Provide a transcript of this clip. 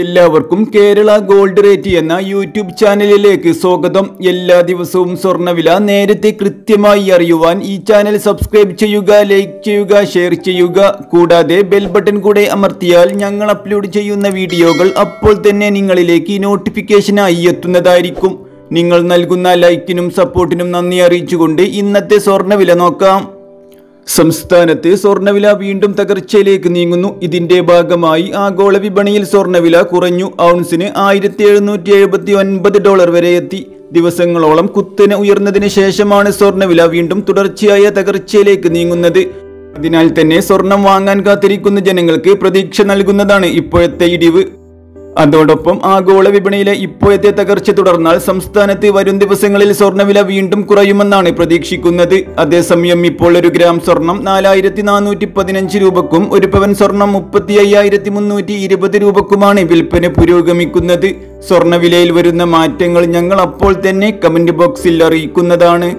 എല്ലാവർക്കും Kerala gold rate എന്ന YouTube ചാനലിലേക്ക് സ്വാഗതം। എല്ലാ ദിവസവും സ്വർണ്ണവില നേരത്തെ കൃത്യമായി അറിയുവാൻ ഈ ചാനൽ സബ്സ്ക്രൈബ് ചെയ്യുക, ലൈക്ക് ചെയ്യുക, ഷെയർ ചെയ്യുക, കൂടാതെ ബെൽ ബട്ടൺ കൂടെ അമർത്തിയാൽ ഞങ്ങൾ അപ്ലോഡ് ചെയ്യുന്ന വീഡിയോകൾ അപ്പോൾ തന്നെ നിങ്ങളിലേക്ക് നോട്ടിഫിക്കേഷനായി എത്തുന്നതായിരിക്കും। നിങ്ങൾ നൽകുന്ന ലൈക്കിനും സപ്പോർട്ടിനും നന്ദി അറിയിച്ചുകൊണ്ട് ഇന്നത്തെ സ്വർണ്ണവില നോക്കാം। സംസ്ഥാനത്തെ സ്വർണ്ണവില വീണ്ടും തകർച്ചയിലേക്ക് നീങ്ങുന്നു. ഇതിന്റെ ഭാഗമായി ആഗോള വിപണിയിൽ സ്വർണ്ണവില കുറഞ്ഞു. ഔൺസിന് $1779 വരെ എത്തി. ദിവസങ്ങളോളം കുത്തനെ ഉയർന്നതിന് ശേഷമാണ് സ്വർണ്ണവില വീണ്ടും തുടർച്ചയായ തകർച്ചയിലേക്ക് നീങ്ങുന്നത്. അതിനാൽ തന്നെ സ്വർണം വാങ്ങാൻ കാത്തിരിക്കുന്ന ജനങ്ങൾക്ക് പ്രതീക്ഷ നൽകുന്നതാണ് ഇപ്പോഴത്തെ ഇടിവ്. അതോടൊപ്പം ആഗോള വിപണിയിലെ ഇപ്പോഴത്തെ തകർച്ച തുടർന്നാൽ സംസ്ഥാനത്ത് വരും ദിവസങ്ങളിൽ സ്വർണ്ണവില വീണ്ടും കുറയുമെന്നാണ് പ്രതീക്ഷിക്കുന്നത്. അതേസമയം ഇപ്പോൾ ഒരു ഗ്രാം സ്വർണം 4415 രൂപക്കും ഒരു പവൻ സ്വർണം 35320 രൂപക്കുമാണ് വിൽപ്പന പുരോഗമിക്കുന്നത്. സ്വർണ്ണവിലയിൽ വരുന്ന മാറ്റങ്ങൾ ഞങ്ങൾ അപ്പോൾ തന്നെ കമന്റ് ബോക്സിൽ അറിയിക്കുന്നതാണ്.